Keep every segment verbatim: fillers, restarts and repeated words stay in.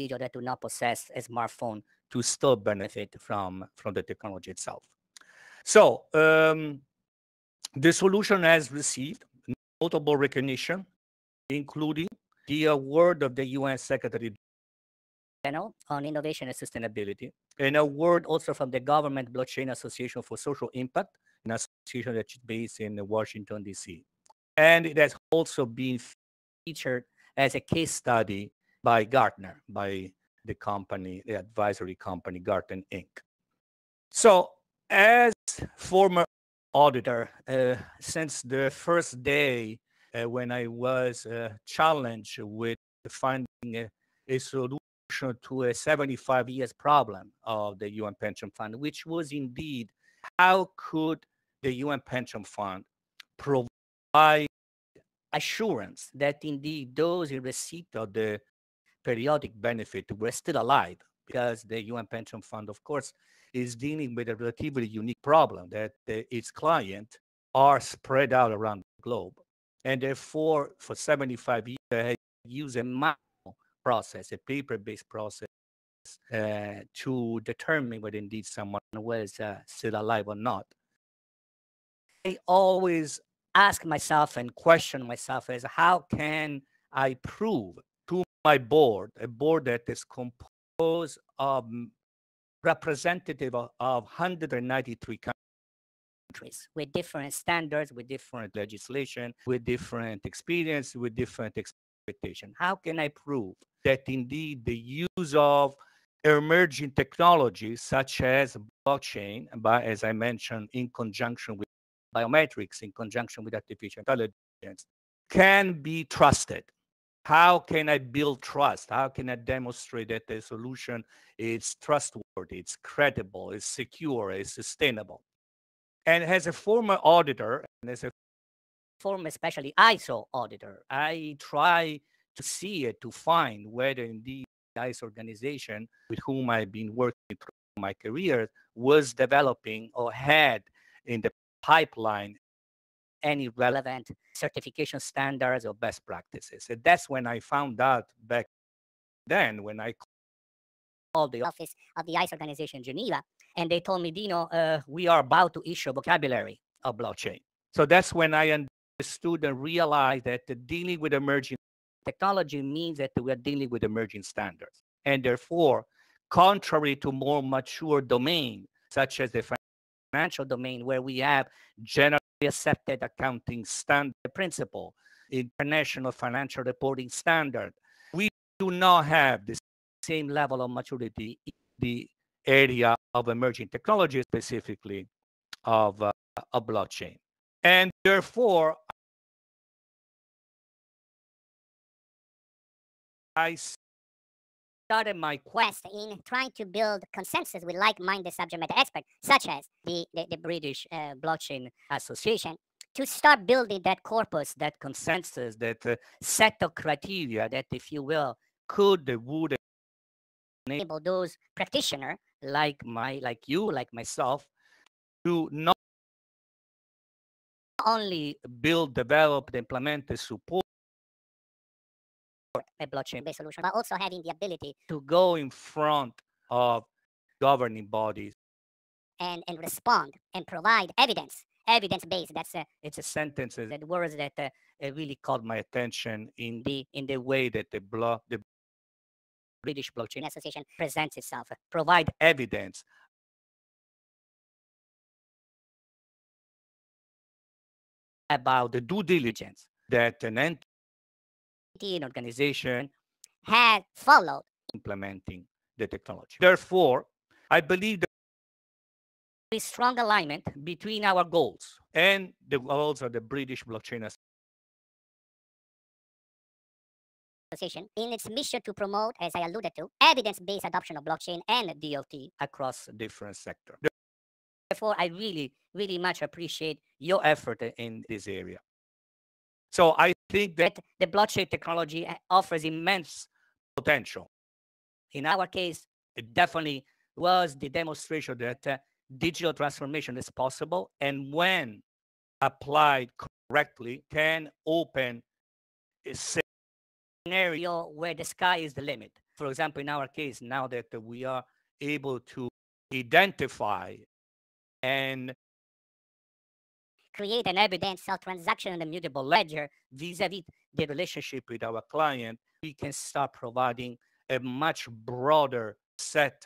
speech or that do not possess a smartphone to still benefit from, from the technology itself. So um, the solution has received notable recognition, including the award of the U N Secretary General on Innovation and Sustainability, an award also from the Government Blockchain Association for Social Impact, an association that's based in Washington, D C. And it has also been featured as a case study by Gartner, by the company, the advisory company, Gartner Incorporated. So as former auditor, uh, since the first day uh, when I was uh, challenged with finding a, a solution to a seventy-five years problem of the U N Pension Fund, which was indeed how could the U N Pension Fund provide assurance that indeed those in receipt of the periodic benefit were still alive, because the U N Pension Fund, of course, is dealing with a relatively unique problem that uh, its clients are spread out around the globe. And therefore, for seventy-five years, they use a manual process, a paper-based process, uh, to determine whether indeed someone was uh, still alive or not. I always ask myself and question myself as how can I prove to my board, a board that is composed of representative of, of one hundred ninety-three countries with different standards, with different legislation, with different experience, with different expectation. How can I prove that indeed the use of emerging technologies such as blockchain, but as I mentioned, in conjunction with biometrics, in conjunction with artificial intelligence, can be trusted? How can I build trust? How can I demonstrate that the solution is trustworthy, it's credible, it's secure, it's sustainable? And as a former auditor, and as a former especially I S O auditor, I try to see it, to find whether indeed the I S O organization with whom I've been working through my career was developing or had in the pipeline any relevant certification standards or best practices. And that's when I found out back then when I called the office of the I S O organization in Geneva, and they told me, Dino, uh, we are about to issue a vocabulary of blockchain. So that's when I understood and realized that the dealing with emerging technology means that we are dealing with emerging standards. And therefore, contrary to more mature domain, such as the financial domain, where we have general accepted accounting standard principle, international financial reporting standard, we do not have the same level of maturity in the area of emerging technology, specifically of uh, a blockchain. And therefore, I started my quest in trying to build consensus with like-minded subject matter experts, such as the, the, the British uh, Blockchain Association, to start building that corpus, that consensus, that uh, set of criteria that, if you will, could, would enable those practitioners like, my, like you, like myself, to not only build, develop, implement, support a blockchain-based solution, but also having the ability to go in front of governing bodies and and respond and provide evidence, evidence-based. That's a, it's a sentence, that words that uh, really caught my attention in the in the way that the block the British Blockchain Association presents itself. Provide evidence. About the due diligence that an entity, an organization had followed implementing the technology. Therefore, I believe that there is strong alignment between our goals and the goals of the British Blockchain Association in its mission to promote, as I alluded to, evidence-based adoption of blockchain and D L T across different sectors. Therefore, I really, really much appreciate your effort in this area. So I think that the blockchain technology offers immense potential. In our case, it definitely was the demonstration that uh, digital transformation is possible, and when applied correctly, can open a scenario where the sky is the limit. For example, in our case, now that we are able to identify and create an evidence of transaction in a mutable ledger vis-a-vis the relationship with our client, we can start providing a much broader set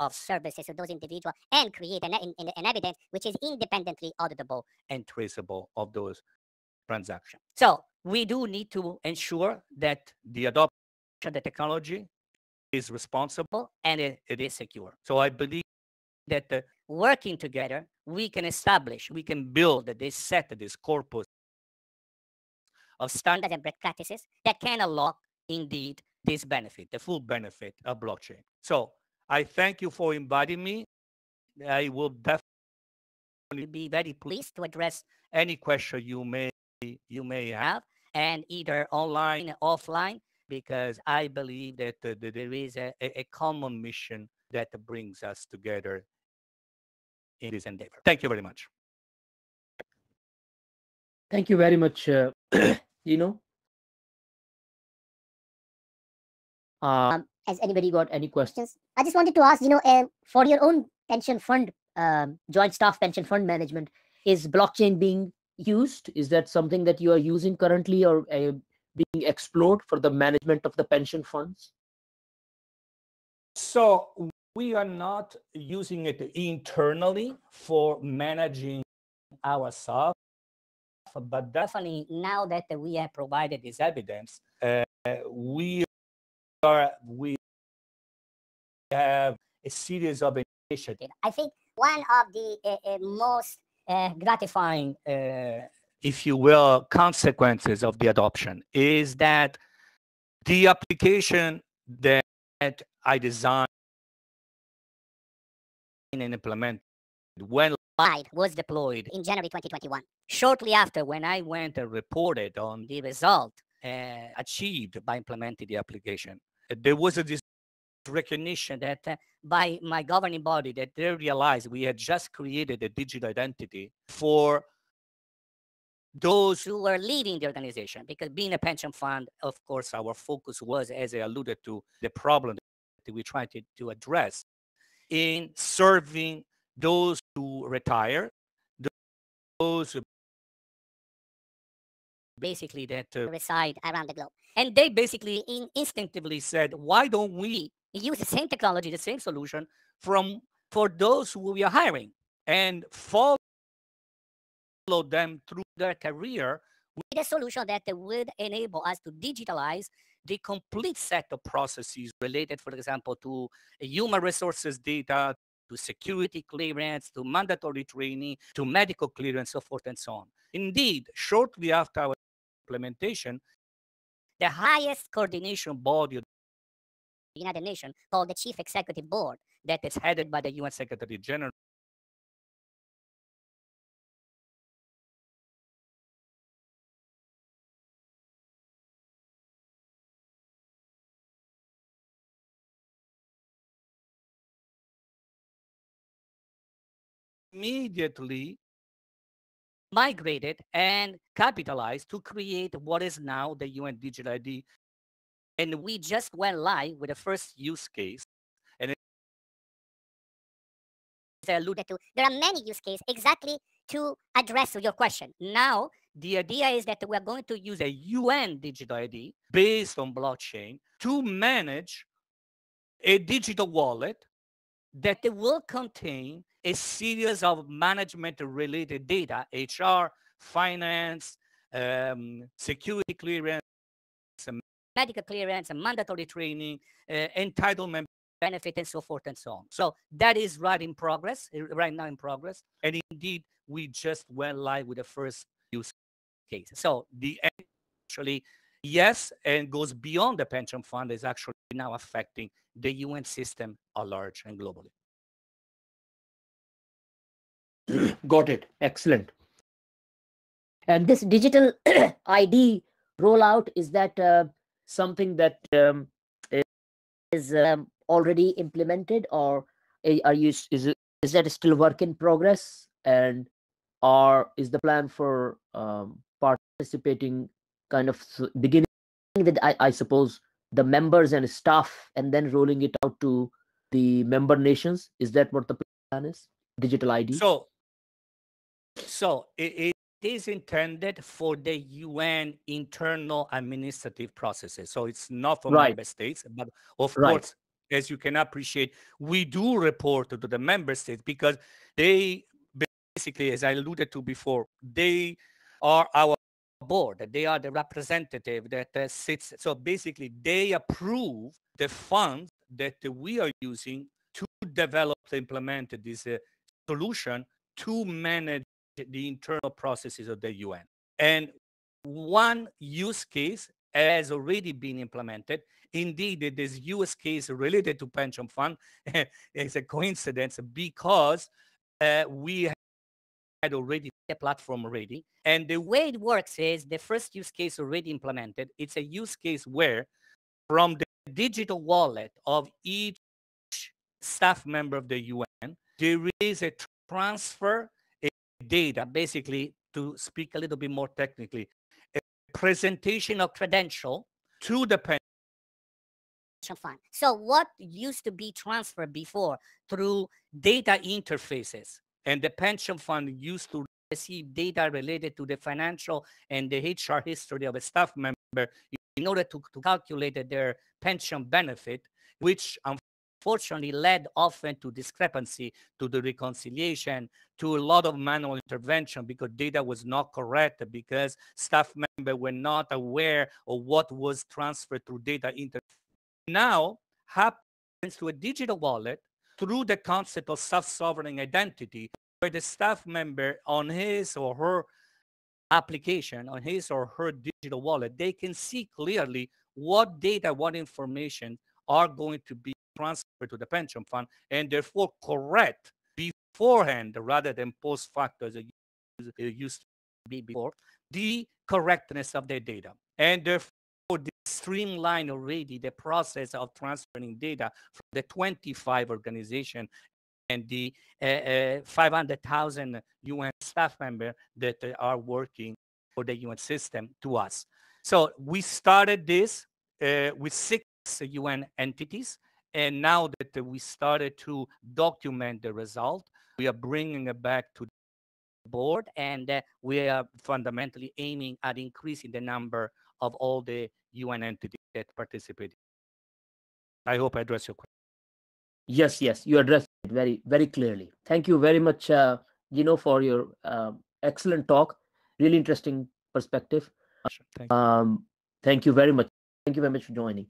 of services to those individuals and create an, an, an evidence which is independently auditable and traceable of those transactions. So we do need to ensure that the adoption of the technology is responsible and it, it is secure. So I believe that uh, working together, we can establish, we can build this set, this corpus of standards and best practices that can unlock indeed this benefit, the full benefit of blockchain. So I thank you for inviting me. I will definitely be very pleased to address any question you may you may have, and either online or offline, because I believe that, uh, that there is a, a common mission that brings us together in this endeavor. Thank you very much. Thank you very much, uh, Gino. Uh, um, has anybody got any questions? I just wanted to ask, you know, uh, for your own pension fund, um, joint staff pension fund management, is blockchain being used? Is that something that you are using currently or uh, being explored for the management of the pension funds? So we are not using it internally for managing ourselves, but definitely now that we have provided this evidence, uh, we are we have a series of initiatives. I think one of the uh, uh, most Uh, gratifying, uh, if you will, consequences of the adoption is that the application that I designed and implemented when live was deployed in January twenty twenty-one. Shortly after, when I went and reported on the result uh, achieved by implementing the application, there was a recognition that uh, by my governing body that they realized we had just created a digital identity for those who were leaving the organization, because being a pension fund, of course, our focus was, as I alluded to, the problem that we tried to, to address in serving those who retire, those who basically that uh, reside around the globe. And they basically in instinctively said, why don't we use the same technology, the same solution from for those who we are hiring, and follow them through their career with a solution that would enable us to digitalize the complete set of processes related, for example, to human resources data, to security clearance, to mandatory training, to medical clearance, so forth and so on. Indeed, shortly after our implementation, the highest coordination body of the United Nations, called the Chief Executive Board, that is headed by the U N Secretary General, immediately migrated and capitalized to create what is now the U N digital I D. And we just went live with the first use case. And as I alluded to, there are many use cases exactly to address your question. Now, the idea is that we're going to use a U N digital I D based on blockchain to manage a digital wallet that will contain a series of management-related data, H R, finance, um, security clearance, medical clearance, and mandatory training, uh, entitlement benefit, and so forth and so on. So that is right in progress, right now in progress. And indeed, we just went live with the first use case. So the end actually, yes, and goes beyond the pension fund, is actually now affecting the U N system at large and globally. Got it. Excellent. And this digital I D rollout, is that uh, something that um, is um, already implemented, or are you is it, is that still work in progress? And or is the plan for um, participating kind of beginning with, I, I suppose, the members and staff, and then rolling it out to the member nations? Is that what the plan is? Digital I D? So, so it, it is intended for the U N internal administrative processes. So it's not for right. member states, but of right. course, as you can appreciate, we do report to the member states because they basically, as I alluded to before, they are our board. They are the representative that uh, sits. So basically, they approve the funds that we are using to develop, to implement this uh, solution to manage the internal processes of the U N. And one use case has already been implemented. Indeed, this use case related to pension fund is a coincidence because uh, we had already the platform ready. And the way it works is the first use case already implemented. It's a use case where from the digital wallet of each staff member of the U N, there is a transfer of data, basically, to speak a little bit more technically, a presentation of credential to the pension fund. So what used to be transferred before through data interfaces, and the pension fund used to receive data related to the financial and the H R history of a staff member in order to, to calculate their pension benefit, which unfortunately led often to discrepancy, to the reconciliation, to a lot of manual intervention because data was not correct, because staff members were not aware of what was transferred through data interfaces. Now happens to a digital wallet through the concept of self-sovereign identity, where the staff member on his or her application, on his or her digital wallet, they can see clearly what data, what information are going to be transferred to the pension fund, and therefore correct beforehand rather than post facto as it used to be before, the correctness of their data. And therefore, streamline already the process of transferring data from the twenty-five organizations and the uh, uh, five hundred thousand U N staff members that are working for the U N system to us. So we started this uh, with six U N entities, and now that we started to document the result, we are bringing it back to the board, and uh, we are fundamentally aiming at increasing the number of all the U N entities that participated. I hope I addressed your question. Yes, yes, you addressed it very, very clearly. Thank you very much, uh, Gino, for your uh, excellent talk. Really interesting perspective. Sure, thank, um, you. thank you very much. Thank you very much for joining.